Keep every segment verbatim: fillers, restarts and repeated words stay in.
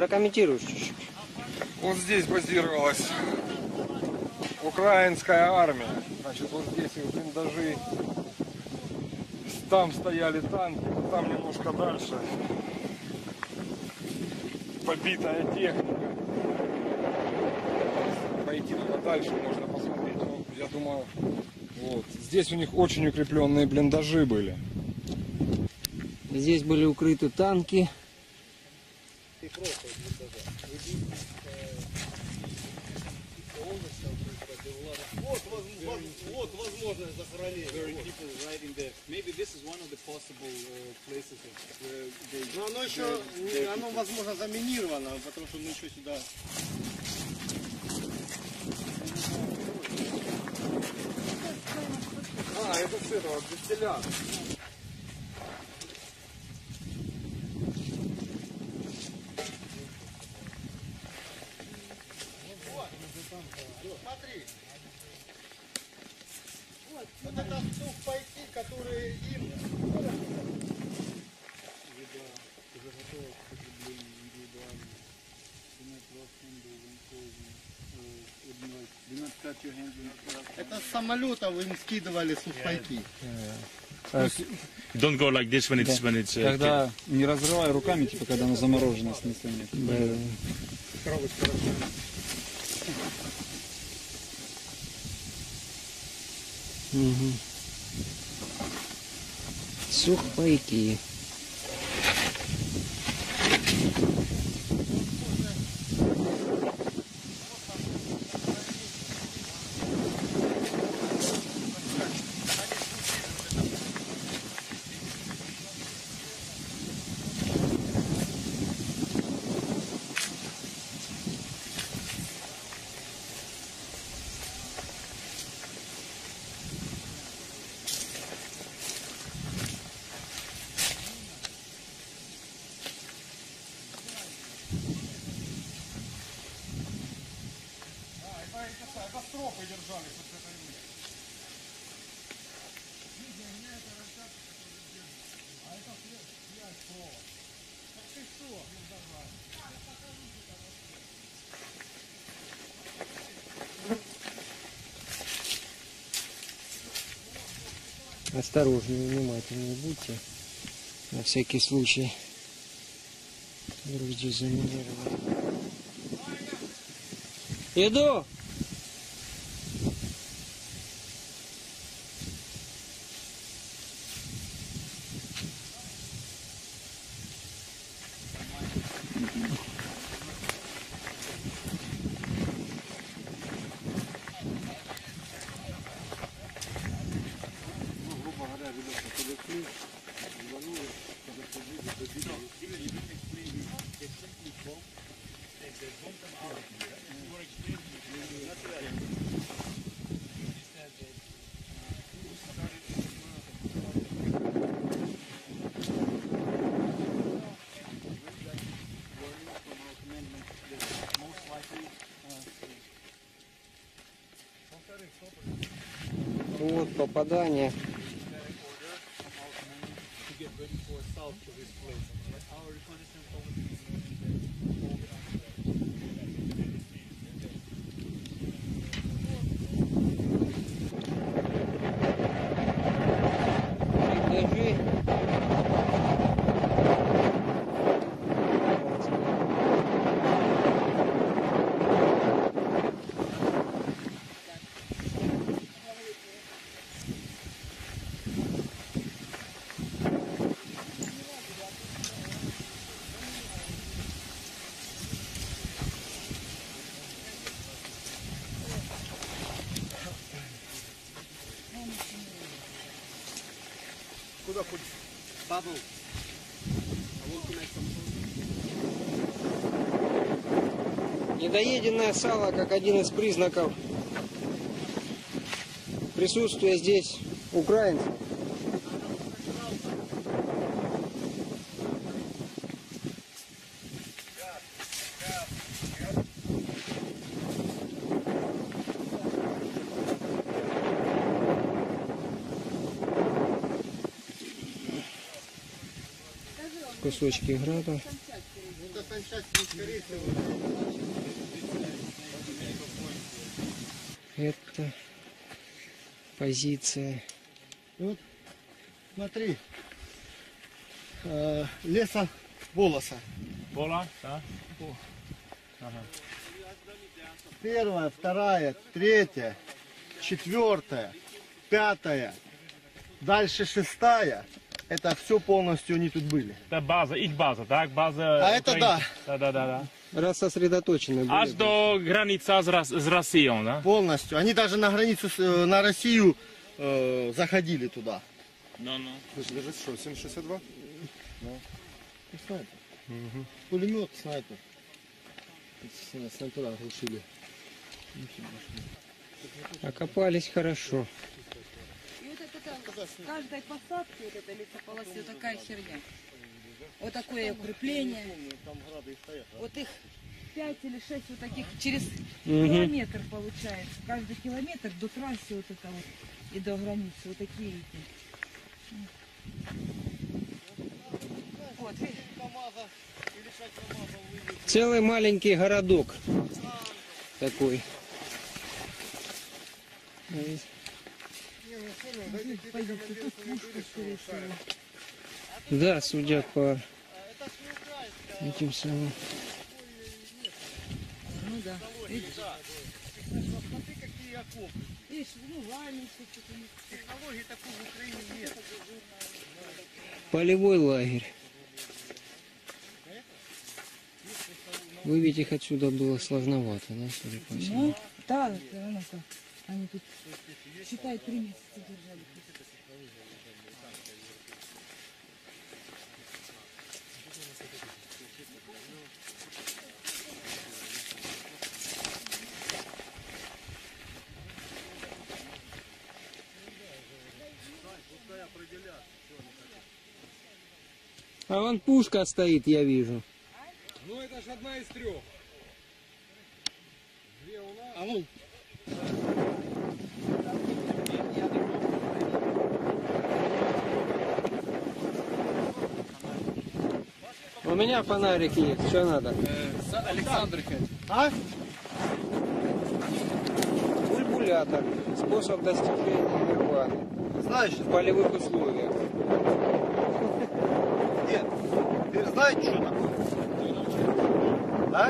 прокомментируешь чуть-чуть. Вот здесь базировалась украинская армия. Значит, вот здесь их блиндажи. Там стояли танки, там немножко дальше побитая техника. Пойти туда дальше можно посмотреть. Ну, я думаю, вот. Здесь у них очень укрепленные блиндажи были. Здесь были укрыты танки. Вот возможность захоронения. Но оно еще, оно возможно заминировано, потому что мы еще сюда. А, это с этого, дистилля. Смотри. Вот это суп пайки, которые им это с самолетов им скидывали сухпайки. Don't go like this when it's when it's. Когда не разрывай руками, типа когда она заморожена с ними. Угу. Сухпайки. Стропы держались вот это время. Видите, у меня это растяжка, которая держится. А это связь слова. Так ты что? Ну давай. Я покажу тебе рассказ. Осторожнее, внимательнее будьте. На всякий случай. Вдруг здесь заминировали. Иду! Вот попадание. Куда путь? Бабл. Недоеденное сало как один из признаков присутствия здесь украинцев. Кусочки града. там сейчас это позиция. Вот, смотри, э, леса волоса. Вола, да? Ага. Первая, вторая, третья, четвертая, пятая, дальше шестая. Это все полностью они тут были. Это база, их база, так? База. А это да. Да, да, да, да. Раз сосредоточены были. Аж до границы с Россией, да? Полностью. Они даже на границу, на Россию э, заходили туда. Ну, ну. Лежит что, семь шестьдесят два? Да. И снайпер. Угу. Пулемет, снайпер. Снайпера глушили. Окопались хорошо. В каждой посадке вот эта лесополоса, вот такая херня. Вот такое укрепление. Вот их пять или шесть вот таких через километр получается. Каждый километр до трассы вот это вот и до границы. Вот такие эти. Вот. Целый маленький городок. Такой. Да, судя по этим самым. Ну да. Видишь? Смотри, какие окопы. Видишь, ну лами все. Технологии такой в Украине нет. Полевой лагерь. Выбить их отсюда было сложновато, да, судя по всему? Ну, да, да, да. Они тут, считай, три месяца держали. А вон пушка стоит, я вижу. Ну это же одна из трех. Две у нас. А ну. У меня фонарик есть, что надо? Александрика. А? Бульбулятор. Способ достижения нирваны. Знаешь, в полевых условиях. Нет, ты знаешь, что такое? Да?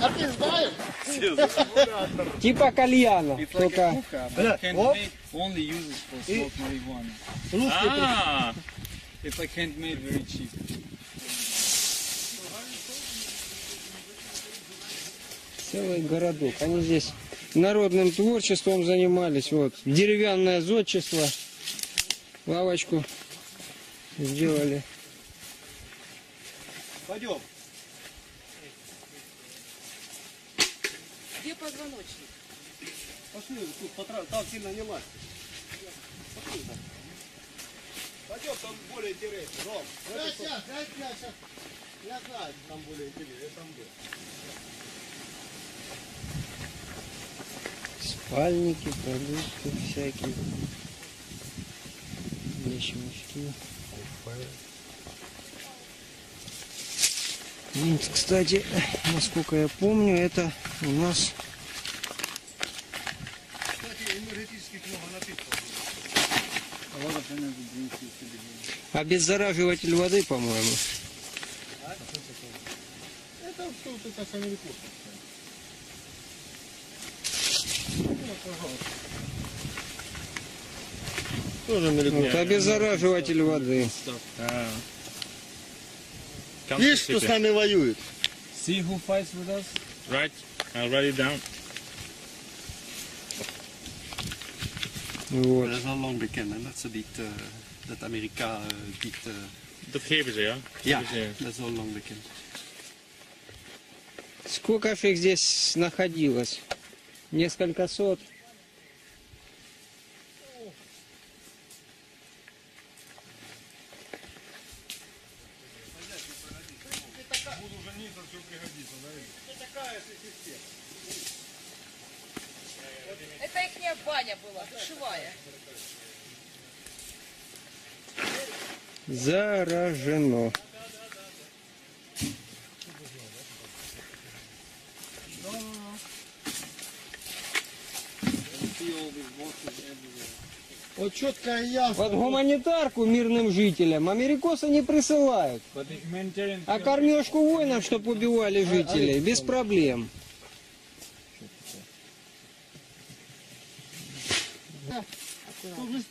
А ты знаешь? Типа кальяна, только... It's like handmade, very cheap. Целый городок. Они здесь народным творчеством занимались. Вот деревянное зодчество. Лавочку сделали. Пойдем. Где позвоночник? Пошли, тут потрав... там сильно не лазь. Пошли, да. Пойдем, там более интересно. Ром, я сейчас, я сейчас. Я знаю, там более интересно. Я там был. Спальники, продукты всякие. Вещи-мешки. Минск, кстати, насколько я помню, это у нас... Кстати, энергетических много напитков. Обеззараживатель воды, по-моему. Это что-то с американцем. Тоже американец. Вот, обеззараживатель воды. Видишь, кто с нами воюет? See who fights with us? Right, I'll write it down. Dat is al lang bekend, dat ze dit, dat Amerika dit... Dat geven ze, ja? Ja, dat is al lang bekend. Сколько же их здесь находилось? Несколько сот. Это ихняя баня была, душевая. Заражено. Вот четко и ясно. Вот гуманитарку мирным жителям америкосы не присылают. А кормежку воинов, чтобы убивали жителей, без проблем.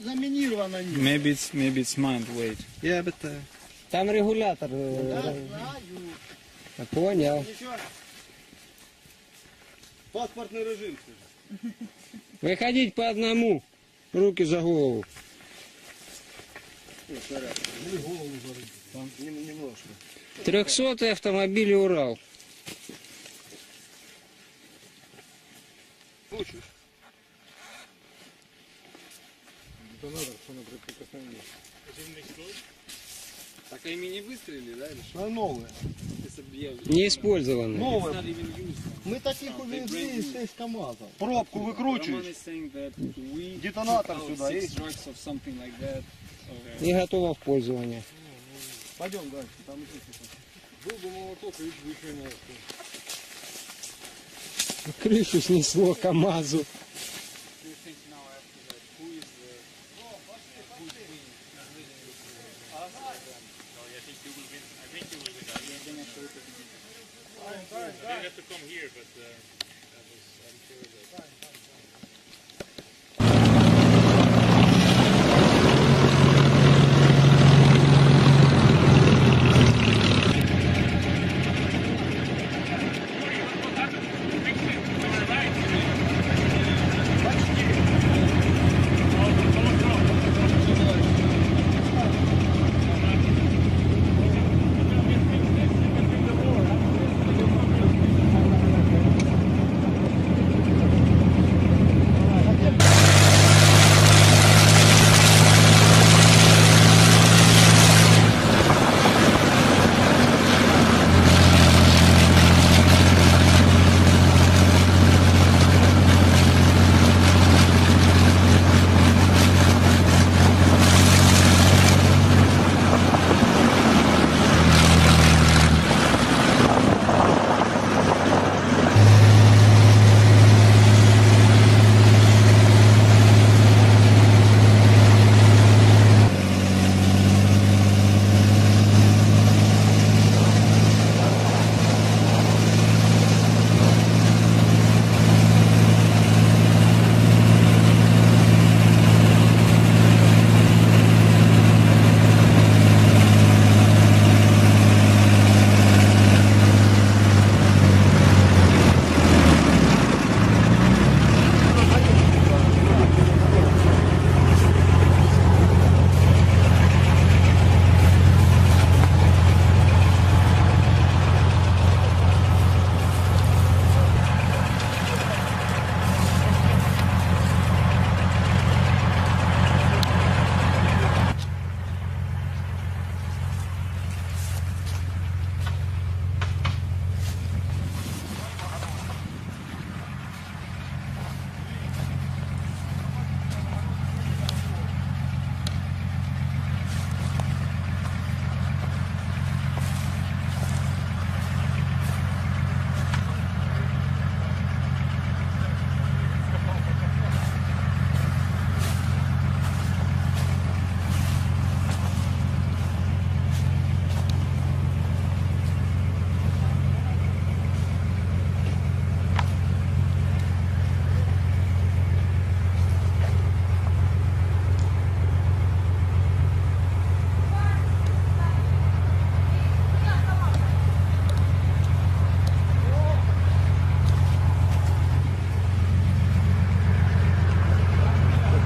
Maybe it's, maybe it's mind weight. Yeah, but, uh... Там регулятор. Да, понял. Паспортный режим. Выходить по одному. Руки за голову. трёхсотый автомобиль Урал. Так ими не выстрелили, да? Она новая. Не использованная. Новая. Мы таких увезли из шести КАМАЗов. Пробку выкручиваешь. Детонатор сюда есть. И готово в пользование. Пойдем дальше. Там еще что-то. Был бы молоток, и еще не молоток. Крышу снесло КАМАЗу.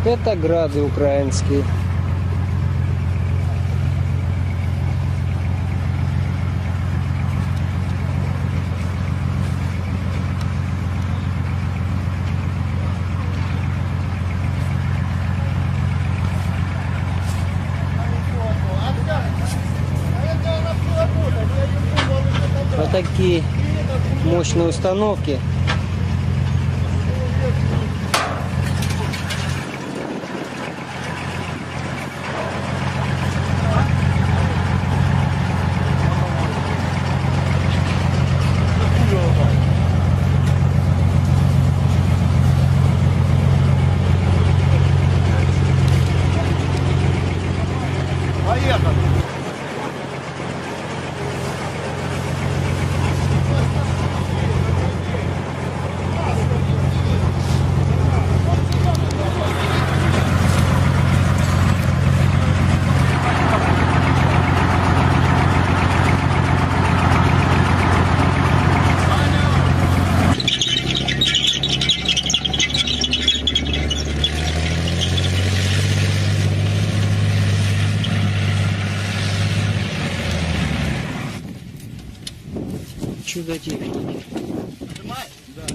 Это грады украинские. Вот такие мощные установки. чудо техники. Понимаешь? Да. Вот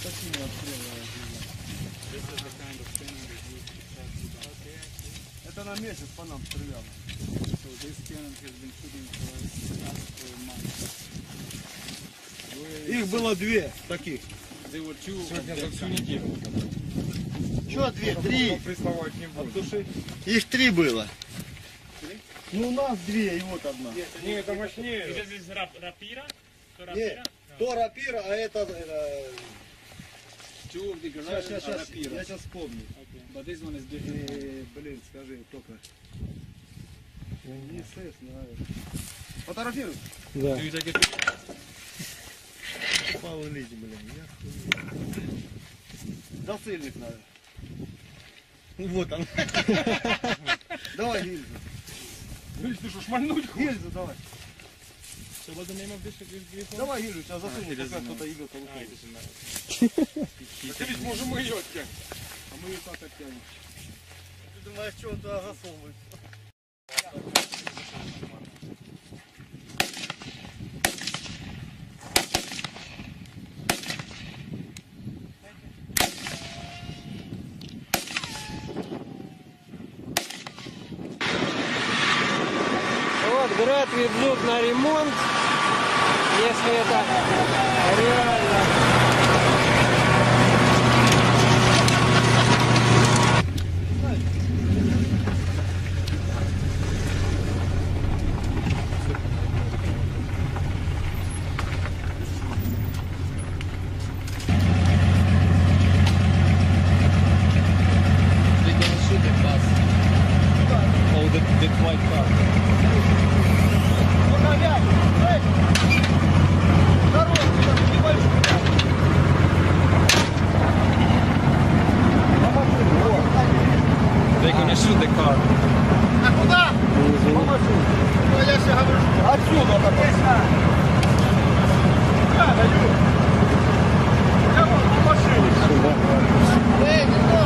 такие обстрелы. Это на месяц по нам стрелял. So this cannon has been shooting for us for months. Их было две таких. Сегодня за всю неделю. Чего две? Три. Их три было. Ну у нас две и вот одна. Не, это мощнее. Это здесь рапира? Нет, то рапира, а это... Сейчас, сейчас, сейчас. Я сейчас вспомню. Блин, скажи, только... Не слышно, наверное. Фотографируй. Да. Упал и леди, блин. Да сыльник надо. Вот он. Давай гильзу. Гильзу, ты что, шмальнуть хочешь? Гильзу давай. Давай гильзу, сейчас засунем, пока кто-то идет. А ты ведь можем ее оттянуть. А мы ее так оттянем. Ты думаешь, что он туда засовывает? Град ведут на ремонт, если это реально. Oh, that, that white car. They're gonna shoot the car. А куда? Ну я сейчас говорю, что отсюда так. Я даю. Я буду по машине.